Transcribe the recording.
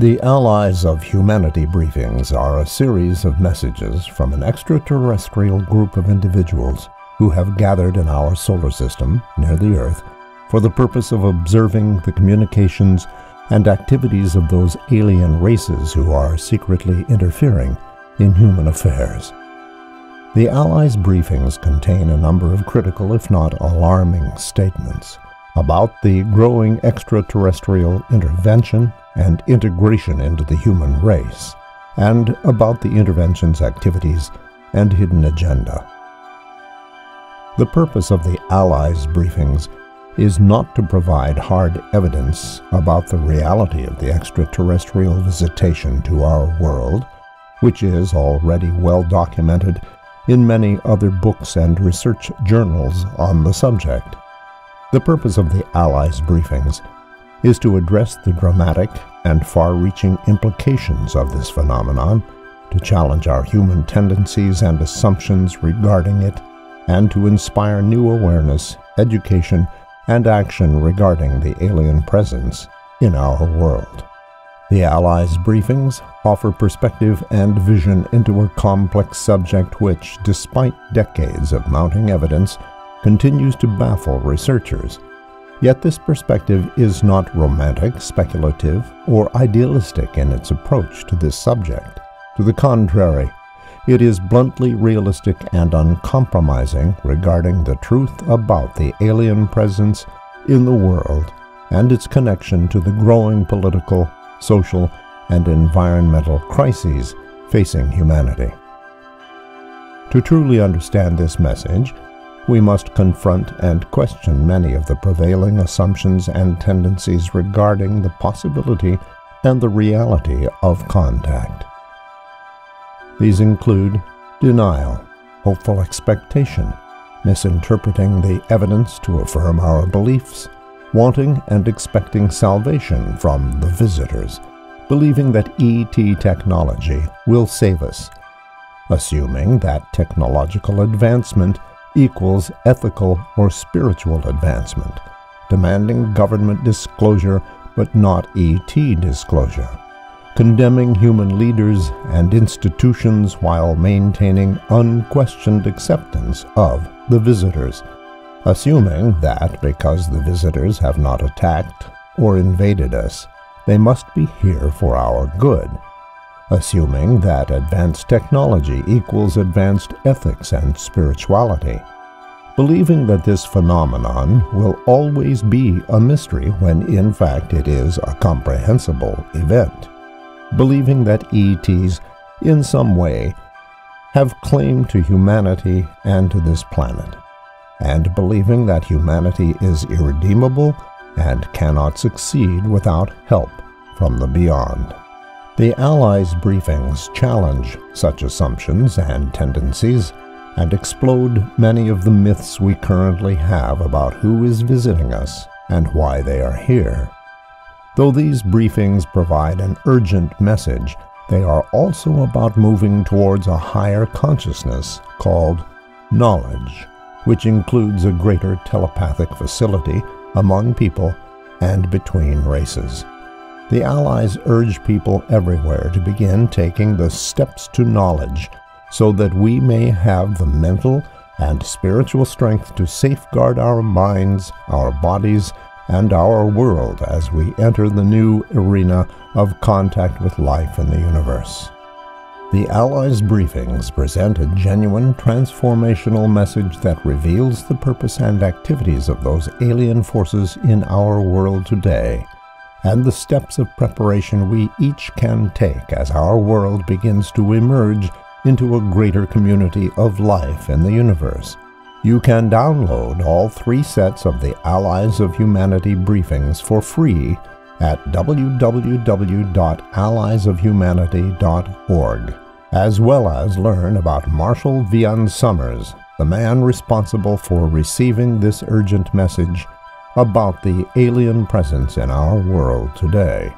The Allies of Humanity Briefings are a series of messages from an extraterrestrial group of individuals who have gathered in our solar system near the Earth for the purpose of observing the communications and activities of those alien races who are secretly interfering in human affairs. The Allies briefings contain a number of critical, if not alarming, statements about the growing extraterrestrial intervention and integration into the human race, and about the intervention's activities and hidden agenda. The purpose of the Allies briefings is not to provide hard evidence about the reality of the extraterrestrial visitation to our world, which is already well documented in many other books and research journals on the subject. The purpose of the Allies briefings is to address the dramatic and far-reaching implications of this phenomenon, to challenge our human tendencies and assumptions regarding it, and to inspire new awareness, education, and action regarding the alien presence in our world. The Allies briefings offer perspective and vision into a complex subject which, despite decades of mounting evidence, continues to baffle researchers. Yet this perspective is not romantic, speculative, or idealistic in its approach to this subject. To the contrary, it is bluntly realistic and uncompromising regarding the truth about the alien presence in the world and its connection to the growing political, social, and environmental crises facing humanity. To truly understand this message, we must confront and question many of the prevailing assumptions and tendencies regarding the possibility and the reality of contact. These include denial, hopeful expectation, misinterpreting the evidence to affirm our beliefs, wanting and expecting salvation from the visitors, believing that ET technology will save us, assuming that technological advancement equals ethical or spiritual advancement, demanding government disclosure but not ET disclosure, condemning human leaders and institutions while maintaining unquestioned acceptance of the visitors, assuming that because the visitors have not attacked or invaded us, they must be here for our good, assuming that advanced technology equals advanced ethics and spirituality, believing that this phenomenon will always be a mystery when in fact it is a comprehensible event, believing that ETs in some way have claim to humanity and to this planet, and believing that humanity is irredeemable and cannot succeed without help from the beyond. The Allies briefings challenge such assumptions and tendencies and explode many of the myths we currently have about who is visiting us and why they are here. Though these briefings provide an urgent message, they are also about moving towards a higher consciousness called knowledge, which includes a greater telepathic facility among people and between races. The Allies urge people everywhere to begin taking the steps to knowledge so that we may have the mental and spiritual strength to safeguard our minds, our bodies, and our world as we enter the new arena of contact with life in the universe. The Allies briefings present a genuine transformational message that reveals the purpose and activities of those alien forces in our world today, and the steps of preparation we each can take as our world begins to emerge into a greater community of life in the universe. You can download all three sets of the Allies of Humanity briefings for free at www.alliesofhumanity.org, as well as learn about Marshall Vian Summers, the man responsible for receiving this urgent message about the alien presence in our world today.